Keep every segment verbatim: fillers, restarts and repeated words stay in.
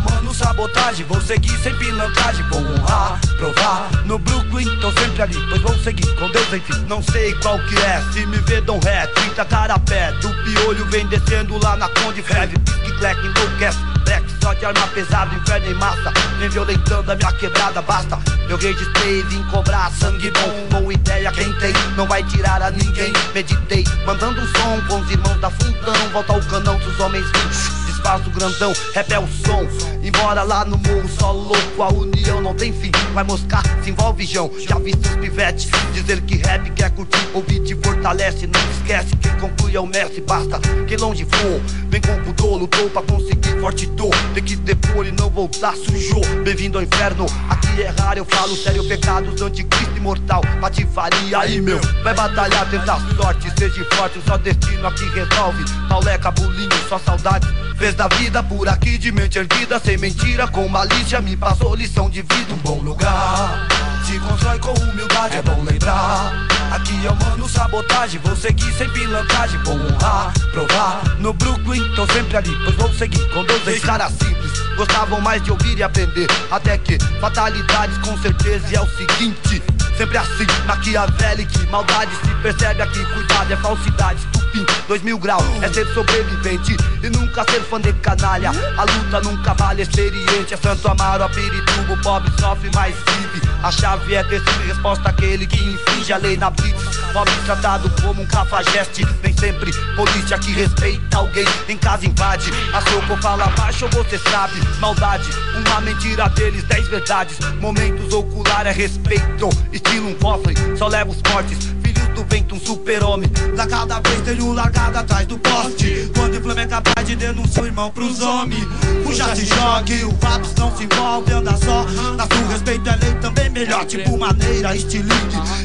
meu mano, sabotagem. Vou seguir sem pilantragem, vou honrar, provar. No Brooklyn, tô sempre ali, pois vou seguir com Deus, enfim. Não sei qual que é, se me vê dão ré, trinta carapé, do piolho vem descendo lá na Conde Heavy. Pique, clack, enlouquece, black, só de arma pesada, inferno em massa. Vem violentando a minha quebrada, basta. Eu registrei, vim cobrar sangue bom. Boa ideia quem tem, não vai tirar a ninguém. Meditei, mandando um som com os irmãos da fundão. Volta ao canão dos homens vivos, disfarço grandão, rap é o som. Embora lá no morro só louco, a união não tem fim. Vai moscar, se envolve jão, já viste os pivetes. Dizer que rap quer curtir, ouvir te fortalece. Não esquece, quem conclui é o mestre, basta que longe for. Vem com o dolo, dou pra conseguir forte dor. Tem que depor e não voltar, sujou. Bem-vindo ao inferno, aqui é raro, eu falo sério, pecados do anticristo imortal. Patifaria aí, meu, vai batalhar, tentar sorte, seja forte, só destino aqui resolve. Pauleca, bolinho, só saudade fez da vida por aqui, de mente erguida, sem mentira, com malícia, me passou lição de vida. Um bom lugar se constrói com humildade, é bom lembrar. Aqui é o mano, sabotagem, vou seguir sem pilantragem, vou honrar, provar. No Brooklyn, tô sempre ali, pois vou seguir com Deus, é cara simples. Gostavam mais de ouvir e aprender, até que fatalidades com certeza. E é o seguinte, sempre assim, maquiavélico, que maldade se percebe aqui, cuidado, é falsidade, estupim, dois mil graus, é ser sobrevivente e nunca ser fã de canalha. A luta nunca vale experiente, é Santo Amaro, a Pirituba, o pobre sofre, mas vive. A chave é ter sido resposta àquele que infringe a lei na blitz. Pobre tratado como um cafajeste, nem sempre polícia que respeita alguém, em casa invade. A soco fala baixo, você sabe, maldade, uma mentira deles, dez verdades. Momentos ocular é respeito, estilo um cofre, só leva os fortes. Filhos do vento, um super-homem, da cada vez tenho largado atrás do poste. Quando o Flamengo é capaz de denunciar o irmão pros homens, puxa, se jogue, o fato não se envolve, anda só. Na sua respeito é lei, também melhor, tipo maneira, estilingue.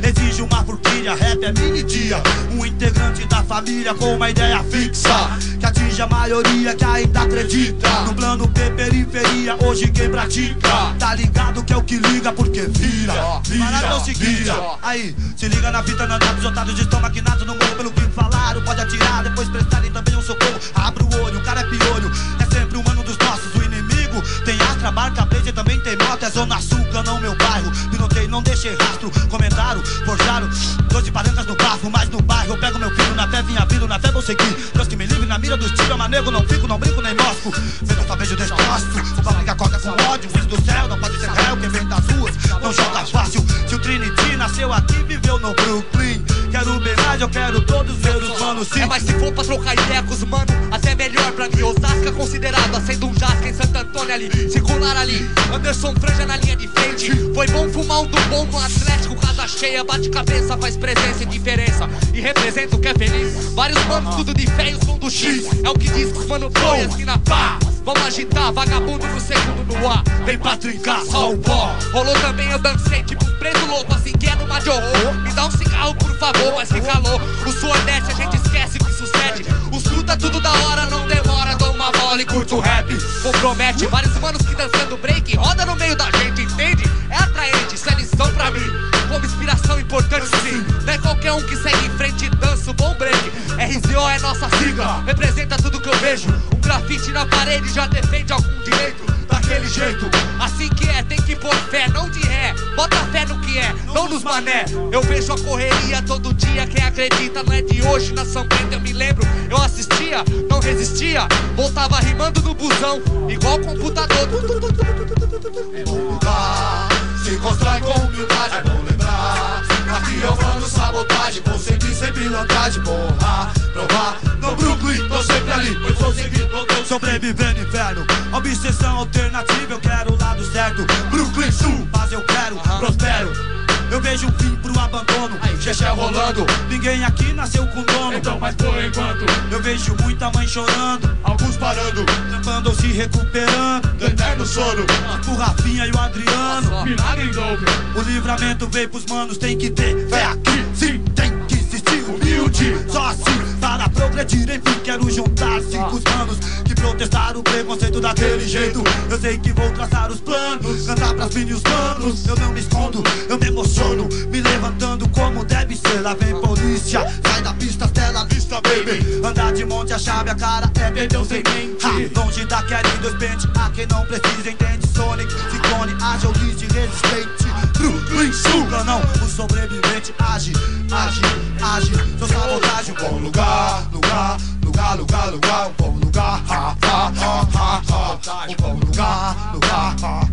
Exige uma forquilha, rap é mini-dia, um integrante da família com uma ideia fixa, que atinge a maioria que ainda acredita no plano P, periferia, hoje quem pratica. Tá ligado que é o que liga, porque vira, vira. Seguinte, aí, se liga na fita, não dá desotado de estômago inato no morro, pelo que falaram, pode atirar, depois prestarem também um socorro. Abre o olho, o cara é piolho, é sempre um mano dos nossos, o inimigo tem astra, barca, blazer, também tem moto, é zona sul, não meu bairro, pilotei, não deixei rastro, comentaram, forjaram, dois de palancas no barro, mas no bairro eu pego meu filho, na fé vinha vindo, na fé vou seguir, Deus que me livre, na mira dos tiros, manego, não fico, não brinco, nem mosco, feito só vejo destroço, o fabrica corta com ódio, o filho do céu, não pode ser réu, quem vem das ruas, não joga fácil. Se o Trinity nasceu aqui, viveu no Brooklyn, quero verdade, eu quero todos ver os manos sim. É, mas se for pra trocar ideia com os mano, até melhor pra mim. Osasco é considerado, acendo um jasca em Santo Antônio ali, circular ali, Anderson Franja na linha de frente. Foi bom fumar um do bom no Atlético, casa cheia, bate cabeça, faz presença e diferença, e representa o que é feliz. Vários manos, tudo de fé e o som do X, é o que diz que os mano foi, esquina pá. Vamos agitar, vagabundo no segundo no ar, vem pra trincar, só o pó. Rolou também, eu dancei, tipo um preso louco, assim que é numa de horror. Me dá um cigarro, por favor, mas se calou. O suor desce, a gente esquece o que sucede. Os fruta tudo da hora, não demora, dou uma bola e curto o rap. Compromete vários manos que dançando break, roda no meio da gente, entende? É atraente, isso é lição pra mim, como inspiração importante sim. Não é qualquer um que segue em frente e dança o bom break. R Z O é nossa sigla, representa tudo que eu vejo. Grafite na parede já defende algum direito, daquele jeito, assim que é, tem que pôr fé, não de ré, bota fé no que é, não nos mané. Eu vejo a correria todo dia, quem acredita não é de hoje, na São Bento eu me lembro, eu assistia, não resistia, voltava rimando no busão, igual computador. É bom lutar, se constrói com humildade, é bom lembrar, aqui eu mando sabotagem, vou seguir sem pilantragem, vou honrar, provar, no Brooklyn, tô sempre ali, pois vou seguir todo mundo. Sobreviver no inferno, obsessão alternativa, eu quero o lado certo, Brooklyn Sul, mas eu quero, uh-huh. prospero. Eu vejo um fim pro abandono, xexé rolando, ninguém aqui nasceu com dono, então mas por enquanto eu vejo muita mãe chorando, alguns parando, trampando ou se recuperando do eterno sono, o Rafinha e o Adriano, milagre em dobro. O livramento veio pros manos, tem que ter fé aqui, sim, tem que existir humilde, só assim para progredir, enfim, quero juntar cinco manos que protestar o preconceito daquele jeito. Eu sei que vou traçar os planos, cantar pras mim e os manos. Eu não me escondo, eu me emociono, me levantando como deve ser. Lá vem polícia, sai da pista, tela vista, baby. Andar de monte, achar minha cara é perdeu sem mente. Ha, longe da querida, eu pente a quem não precisa, entende? Sonic, ciclone, age ou lise resistente. Enxuga não, o sobrevivente age, age, age. Sou sabotagem, um bom lugar, lugar, lugar, lugar, lugar, um bom lugar, ha, ha, ha, ha, ha, um bom lugar, lugar, ha.